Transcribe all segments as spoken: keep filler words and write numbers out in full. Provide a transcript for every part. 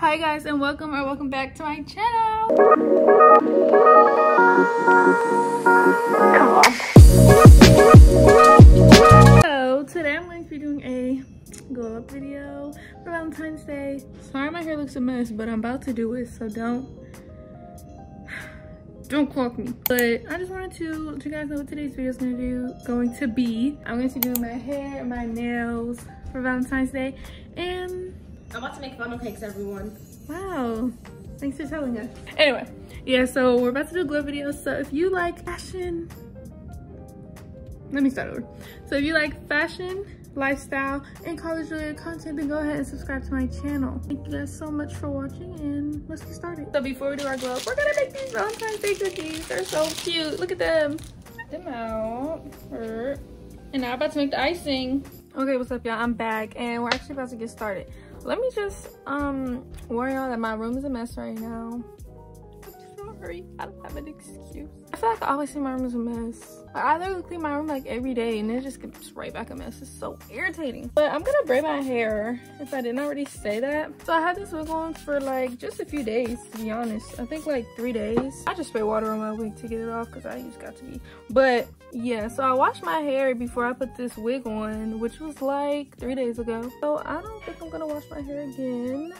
Hi guys, and welcome or welcome back to my channel. Come on. So today I'm going to be doing a glow up video for Valentine's Day. Sorry my hair looks a mess, but I'm about to do it, so don't don't clock me. But I just wanted to let you guys know what today's video is going to do going to be. I'm going to be doing my hair, my nails for Valentine's Day, and I'm about to make funnel cakes, everyone. Wow, thanks for telling us. Anyway, yeah, so we're about to do a glow video. So if you like fashion, let me start over. So if you like fashion, lifestyle, and college related content, then go ahead and subscribe to my channel. Thank you guys so much for watching, and let's get started. So before we do our glow, we're gonna make these Valentine's Day cookies. They're so cute, look at them. Get them out, and now I'm about to make the icing. Okay, what's up y'all, I'm back, and we're actually about to get started. Let me just um warn y'all that my room is a mess right now. I'm sorry, I don't have an excuse. I feel like I always think my room is a mess. I literally clean my room like every day and it just gets right back a mess. It's so irritating. But I'm gonna braid my hair, if I didn't already say that. So I had this wig on for like just a few days, to be honest. I think like three days. I just spray water on my wig to get it off because I just got to be. But yeah, so I washed my hair before I put this wig on, which was like three days ago. So I don't think I'm gonna wash my hair again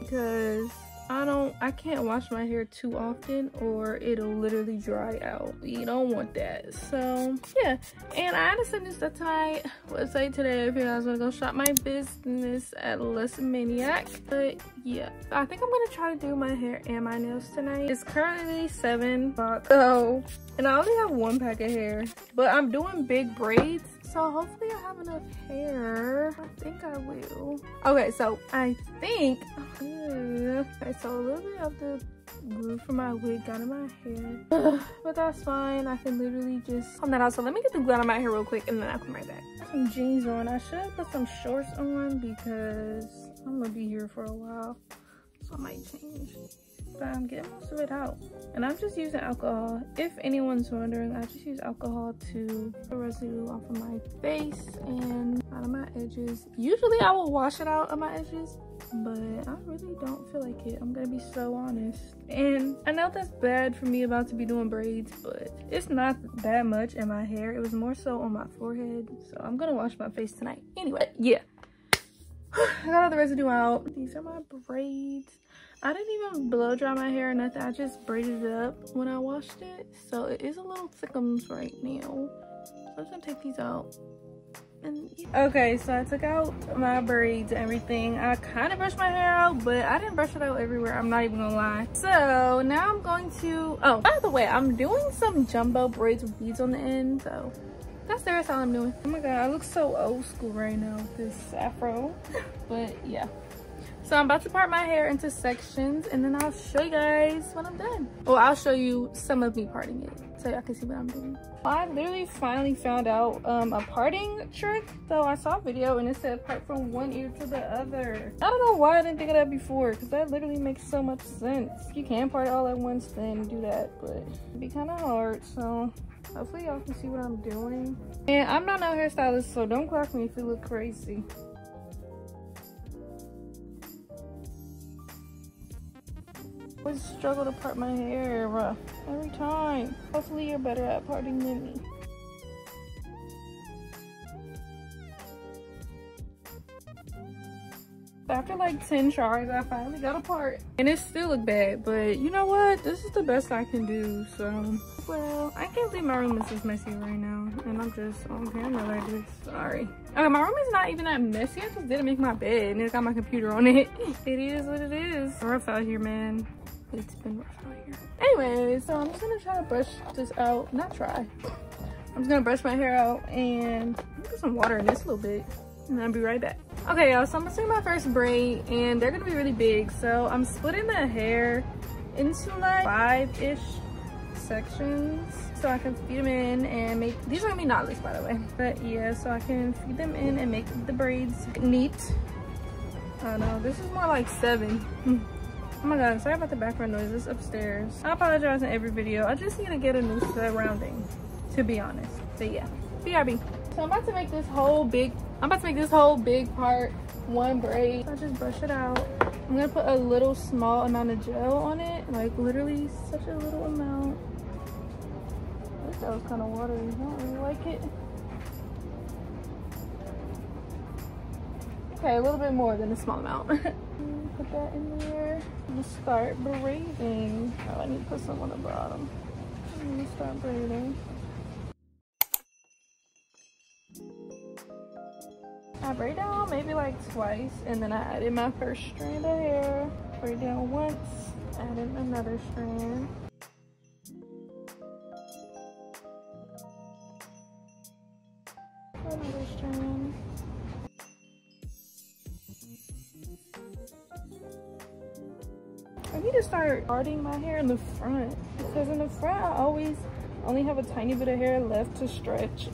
because I don't, I can't wash my hair too often or it'll literally dry out. You don't want that. So yeah, and I had to send this to my website today if you guys want to go shop my business at Lustmaniac. But yeah, I think I'm gonna try to do my hair and my nails tonight. It's currently seven o'clock, so, and I only have one pack of hair, but I'm doing big braids, so hopefully I have enough hair. I think I will. Okay, so I think, uh, okay, so a little bit of the glue from my wig got in my hair. Ugh, but that's fine. I can literally just comb that out. So let me get the glue out of my hair real quick and then I'll come right back. Some jeans on. I should put some shorts on because I'm gonna be here for a while. So I might change. But I'm getting most of it out. And I'm just using alcohol. If anyone's wondering, I just use alcohol to get the residue off of my face and out of my edges. Usually I will wash it out of my edges, but I really don't feel like it. I'm gonna be so honest. And I know that's bad for me about to be doing braids, but it's not that much in my hair. It was more so on my forehead. So I'm gonna wash my face tonight. Anyway, yeah. I got all the residue out. These are my braids. I didn't even blow dry my hair or nothing. I just braided it up when I washed it. So it is a little thickums right now. I'm just gonna take these out. And yeah. Okay, so I took out my braids and everything. I kind of brushed my hair out, but I didn't brush it out everywhere. I'm not even gonna lie. So now I'm going to, oh, by the way, I'm doing some jumbo braids with beads on the end. So that's the rest all I'm doing. Oh my God, I look so old school right now with this afro. But yeah. So I'm about to part my hair into sections and then I'll show you guys when I'm done. Well, I'll show you some of me parting it so y'all can see what I'm doing. I literally finally found out um, a parting trick. So I saw a video and it said part from one ear to the other. I don't know why I didn't think of that before because that literally makes so much sense. If you can part all at once, then do that, but it'd be kind of hard, so. Hopefully y'all can see what I'm doing. And I'm not no hairstylist, so don't clock me if you look crazy. I always struggle to part my hair uh, every time. Hopefully you're better at parting than me. After like ten tries, I finally got a part. And it still looked bad, but you know what? This is the best I can do, so. Well, I can't believe my room is this messy right now. And I'm just on camera like this, sorry. Okay, my room is not even that messy. I just didn't make my bed and it's got my computer on it. It is what it is. It's rough out here, man. It's been rough out here. Anyway, so I'm just gonna try to brush this out. Not try. I'm just gonna brush my hair out and put some water in this a little bit. And I'll be right back. Okay, y'all, so I'm gonna do my first braid and they're gonna be really big. So I'm splitting the hair into like five-ish sections so I can feed them in and make, these are gonna be knotless by the way. But yeah, so I can feed them in and make the braids neat. I don't know, this is more like seven. Oh my God, sorry about the background noise, it's upstairs. I apologize in every video. I just need to get a new surrounding, to be honest. So yeah, B R B. So I'm about to make this whole big I'm about to make this whole big part one braid. I just brush it out I'm gonna put a little small amount of gel on it, like literally such a little amount. I wish that was kind of watery. I don't really like it. Okay, a little bit more than a small amount. Put that in there. I'm gonna start braiding. Oh, I need to put some on the bottom. I'm gonna start braiding. I braid down maybe like twice, and then I added my first strand of hair. Braid down once, added another strand. Another strand. I need to start parting my hair in the front, because in the front I always only have a tiny bit of hair left to stretch.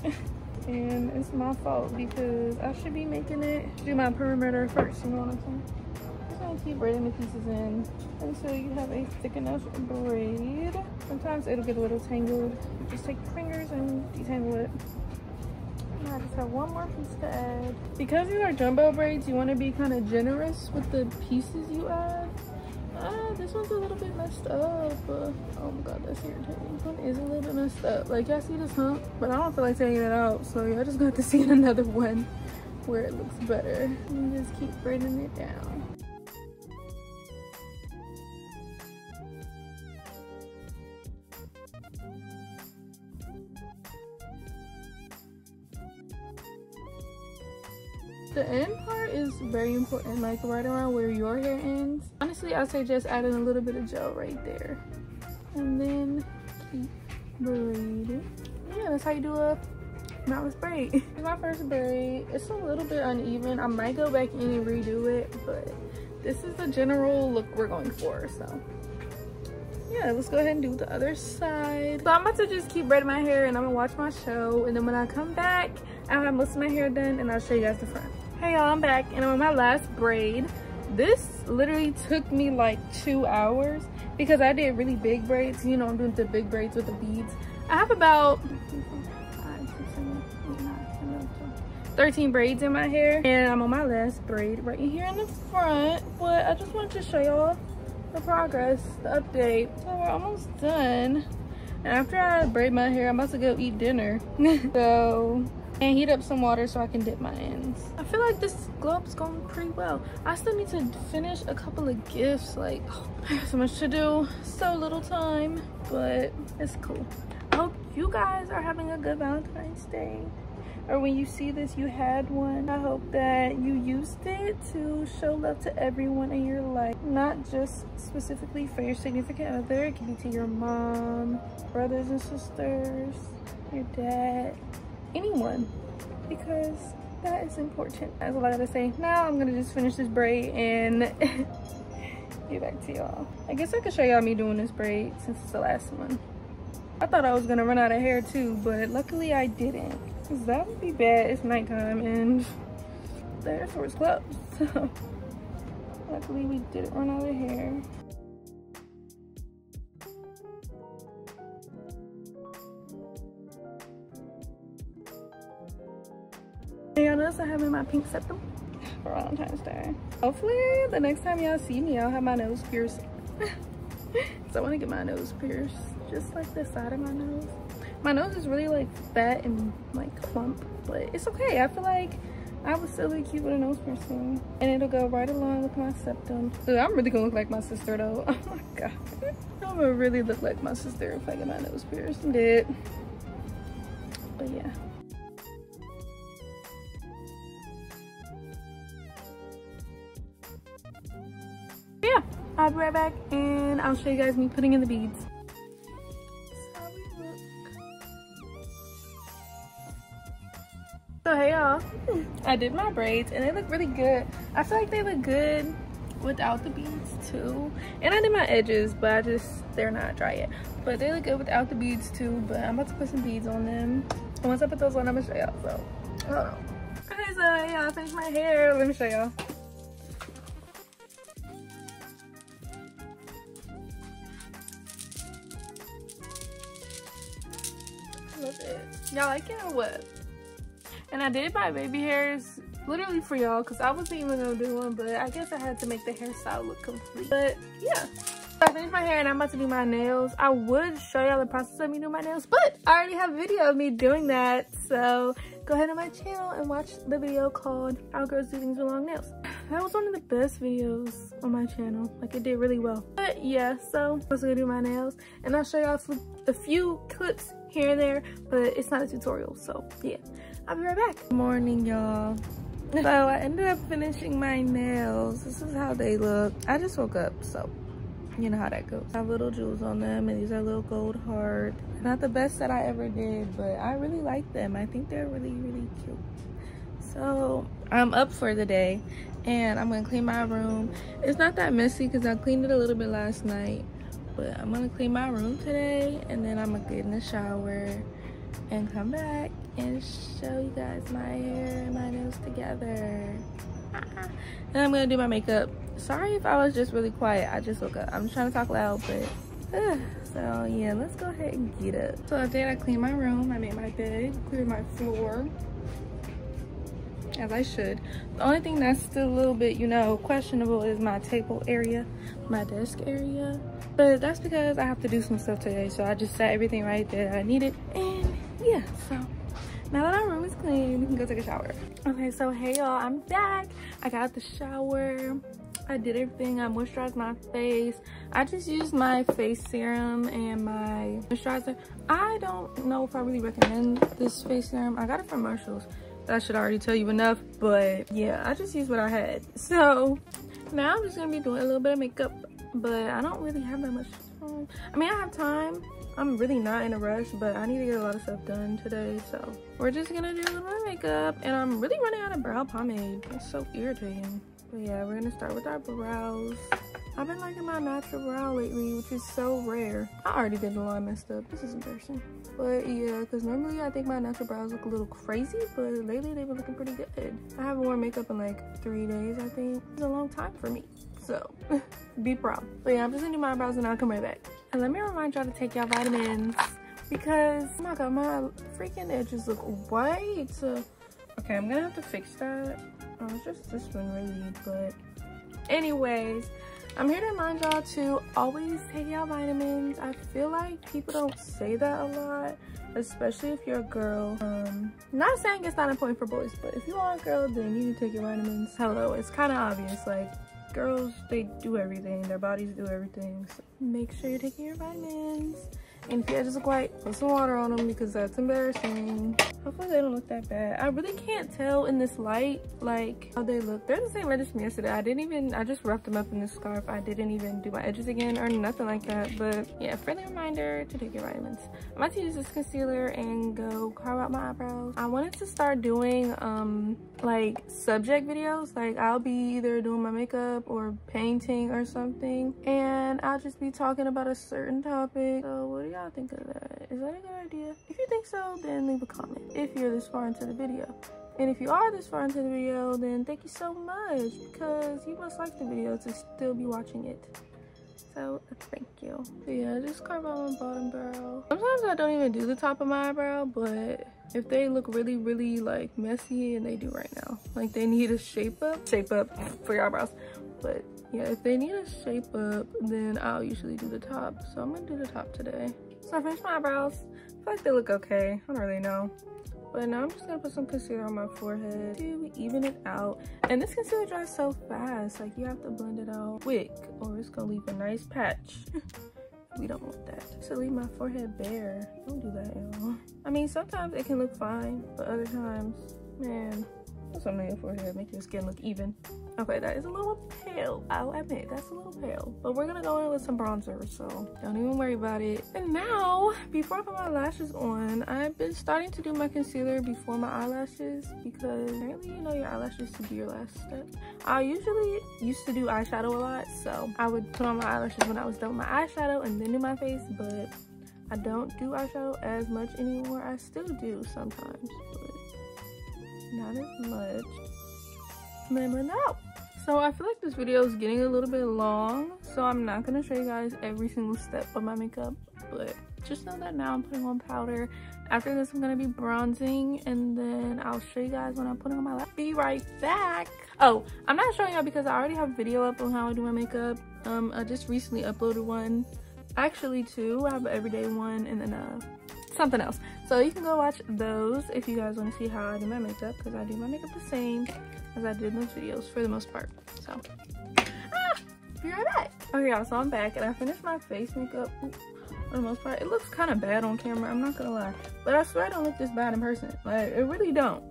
And it's my fault, because I should be making it do my perimeter first, you know what I'm saying? Just gonna keep braiding the pieces in until you have a thick enough braid. Sometimes it'll get a little tangled. Just take your fingers and detangle it. And I just have one more piece to add. Because these are jumbo braids, you want to be kind of generous with the pieces you add. Ah, this one's a little bit messed up. Uh, oh my god, that's irritating. This one is a little bit messed up. Like, y'all see this hump? But I don't feel like taking it out, so y'all just gonna have to see another one where it looks better. And just keep braiding it down. The end part is very important, like right around where your hair ends. Honestly, I suggest adding a little bit of gel right there. And then keep braiding. Yeah, that's how you do a knotless braid. Here's my first braid. It's a little bit uneven. I might go back in and redo it, but this is the general look we're going for, so. Yeah, let's go ahead and do the other side. So I'm about to just keep braiding my hair, and I'm gonna watch my show, and then when I come back, I'll have most of my hair done, and I'll show you guys the front. Hey y'all, I'm back, and I'm on my last braid. This literally took me like two hours because I did really big braids. You know, I'm doing the big braids with the beads. I have about thirteen braids in my hair, and I'm on my last braid right here in the front. But I just wanted to show y'all the progress, the update. So we're almost done. And after I braid my hair, I'm about to go eat dinner. So, and heat up some water so I can dip my ends. I feel like this glow up's going pretty well. I still need to finish a couple of gifts. Like, oh, I have so much to do, so little time, but it's cool. I hope you guys are having a good Valentine's Day. Or when you see this, you had one. I hope that you used it to show love to everyone in your life, not just specifically for your significant other. It can be to your mom, brothers and sisters, your dad, anyone, because that is important. That's all I gotta say. Now I'm gonna just finish this braid and get back to y'all. I guess I could show y'all me doing this braid since it's the last one. I thought I was gonna run out of hair too, but luckily I didn't. Cause that would be bad. It's nighttime and the hair store is closed. So luckily we didn't run out of hair. And y'all notice I have in my pink septum for Valentine's Day. Hopefully the next time y'all see me, I'll have my nose pierced. So I want to get my nose pierced, just like the side of my nose. My nose is really like fat and like clump, but it's okay. I feel like I would still be cute with a nose piercing, and it'll go right along with my septum. Dude, I'm really gonna look like my sister though. Oh my god, I'm gonna really look like my sister if I get my nose pierced. I'm dead. But yeah. Yeah, I'll be right back, and I'll show you guys me putting in the beads. So hey y'all, I did my braids and they look really good. I feel like they look good without the beads too. And I did my edges, but I just, they're not dry yet. But they look good without the beads too, but I'm about to put some beads on them. And once I put those on, I'm gonna show y'all, so, hold on. Okay, so hey y'all, I finished my hair. Let me show y'all. I love it. Y'all like it or what? And I did my baby hairs literally for y'all because I wasn't even gonna do one, but I guess I had to make the hairstyle look complete. But yeah, I finished my hair and I'm about to do my nails. I would show y'all the process of me doing my nails, but I already have a video of me doing that, so go ahead on my channel and watch the video called How Girls Do Things With Long Nails. That was one of the best videos on my channel. Like, it did really well. But yeah, so I'm just gonna do my nails and I'll show y'all a few clips here and there, but it's not a tutorial, so yeah, I'll be right back. Good morning, y'all. So I ended up finishing my nails. This is how they look. I just woke up, so you know how that goes. I have little jewels on them, and these are little gold heart. Not the best that I ever did, but I really like them. I think they're really, really cute. So I'm up for the day, and I'm gonna clean my room. It's not that messy because I cleaned it a little bit last night, but I'm gonna clean my room today, and then I'm gonna get in the shower and come back and show you guys my hair and my nails together. And I'm gonna do my makeup. Sorry if I was just really quiet, I just woke up. I'm trying to talk loud, but uh, so yeah, let's go ahead and get up. So I did, I cleaned my room, I made my bed, cleared my floor, as I should. The only thing that's still a little bit, you know, questionable is my table area, my desk area, but that's because I have to do some stuff today, so I just set everything right that I needed. And yeah, so now that our room is clean, we can go take a shower. Okay, so hey y'all, I'm back. I got out the shower, I did everything. I moisturized my face. I just used my face serum and my moisturizer. I don't know if I really recommend this face serum. I got it from Marshalls. That should already tell you enough, but yeah, I just used what I had. So now I'm just gonna be doing a little bit of makeup, but I don't really have that much time. I mean, I have time. I'm really not in a rush, but I need to get a lot of stuff done today, so we're just gonna do a little bit of makeup. And I'm really running out of brow pomade. It's so irritating. But yeah, we're gonna start with our brows. I've been liking my natural brow lately, which is so rare. I already did a lot messed up. This is embarrassing. But yeah, because normally I think my natural brows look a little crazy, but lately they've been looking pretty good. I haven't worn makeup in like three days, I think. It's a long time for me, so be proud. But yeah, I'm just gonna do my brows and I'll come right back. And let me remind y'all to take y'all vitamins because, oh my god, my freaking edges look white. Okay, I'm gonna have to fix that. Oh, it's just this one really, but anyways, I'm here to remind y'all to always take y'all vitamins. I feel like people don't say that a lot, especially if you're a girl. Um, not saying it's not important for boys, but if you are a girl, then you need to take your vitamins. Hello, it's kind of obvious, like, girls, they do everything, their bodies do everything, so make sure you're taking your vitamins. And if your edges look white, put some water on them because that's embarrassing. Hopefully they don't look that bad. I really can't tell in this light like how they look. They're the same edges from yesterday. I didn't even, I just wrapped them up in this scarf. I didn't even do my edges again or nothing like that. But yeah, friendly reminder to take your vitamins. I'm about to use this concealer and go carve out my eyebrows. I wanted to start doing um like subject videos. Like, I'll be either doing my makeup or painting or something, and I'll just be talking about a certain topic. So what do y'all think of that? Is that a good idea? If you think so, then leave a comment if you're this far into the video. And if you are this far into the video, then thank you so much because you must like the video to still be watching it. So thank you. So yeah, just carve out my bottom brow. Sometimes I don't even do the top of my eyebrow, but if they look really, really like messy, and they do right now, like they need a shape up, shape up for your eyebrows. But yeah, if they need a shape up, then I'll usually do the top. So I'm gonna do the top today. So I finished my eyebrows. I feel like they look okay. I don't really know. But now I'm just gonna put some concealer on my forehead to even it out. And this concealer dries so fast. Like, you have to blend it out quick or it's gonna leave a nice patch. We don't want that. So leave my forehead bare. Don't do that at all. I mean, sometimes it can look fine, but other times, man, put something on your forehead, make your skin look even. Okay, that is a little pale. I'll admit, that's a little pale. But we're gonna go in with some bronzer, so don't even worry about it. And now, before I put my lashes on, I've been starting to do my concealer before my eyelashes because apparently, you know, your eyelashes should be your last step. I usually used to do eyeshadow a lot, so I would put on my eyelashes when I was done with my eyeshadow and then do my face, but I don't do eyeshadow as much anymore. I still do sometimes, but not as much. Lemon out. So I feel like this video is getting a little bit long, so I'm not gonna show you guys every single step of my makeup, but just know that now I'm putting on powder. After this, I'm gonna be bronzing, and then I'll show you guys when I put on my lap. Be right back. Oh, I'm not showing y'all because I already have a video up on how I do my makeup. Um, I just recently uploaded one. Actually, two. I have an everyday one and then uh, something else. So you can go watch those if you guys want to see how I do my makeup, because I do my makeup the same as I did in those videos for the most part. So, ah, be right back. Okay, y'all, so I'm back and I finished my face makeup. Oops. For the most part, it looks kind of bad on camera, I'm not gonna lie, but I swear I don't look this bad in person. Like, it really don't.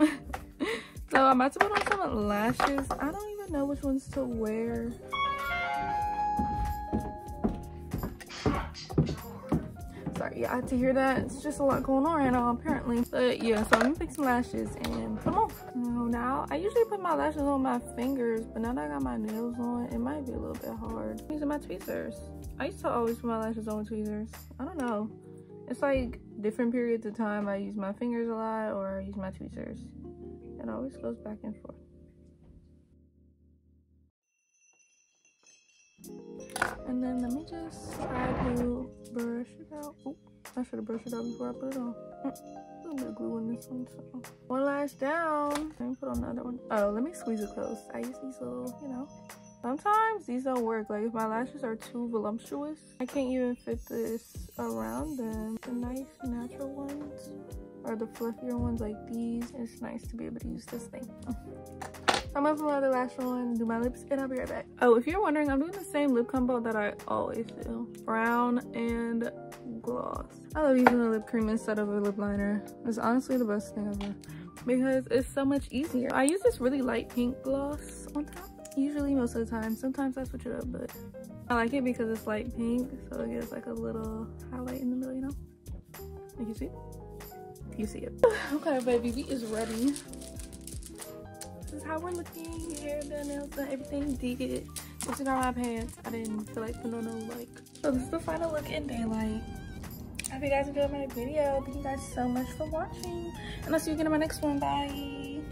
So I'm about to put on some lashes. I don't even know which ones to wear. Sorry, yeah, I had to hear that. It's just a lot going on right now, apparently. But yeah, so I'm gonna pick some lashes and put them on. So now, I usually put my lashes on my fingers, but now that I got my nails on, it might be a little bit hard. I'm using my tweezers. I used to always put my lashes on with tweezers. I don't know. It's like different periods of time. I use my fingers a lot or I use my tweezers. It always goes back and forth. And then let me just try to brush it out. Oh, I should have brushed it out before I put it on. A little bit of glue on this one, so. One lash down. Let me put on another one. Oh, let me squeeze it close. I use these little, you know. Sometimes these don't work. Like, if my lashes are too voluptuous, I can't even fit this around them. The nice natural ones or the fluffier ones like these, it's nice to be able to use this thing. I'm gonna put my other lash on, do my lips, and I'll be right back. Oh, if you're wondering, I'm doing the same lip combo that I always do. Brown and gloss. I love using a lip cream instead of a lip liner. It's honestly the best thing ever because it's so much easier. I use this really light pink gloss on top. Usually most of the time. Sometimes I switch it up, but I like it because it's light pink, so it gives like a little highlight in the middle, you know? Like, you see? You see it. Okay, baby, we is ready. This is how we're looking. Hair done, nails done, everything did. I took out my pants. I didn't feel like putting on no like. So this is the final look in daylight. I hope you guys enjoyed my video. Thank you guys so much for watching, and I'll see you again in my next one. Bye.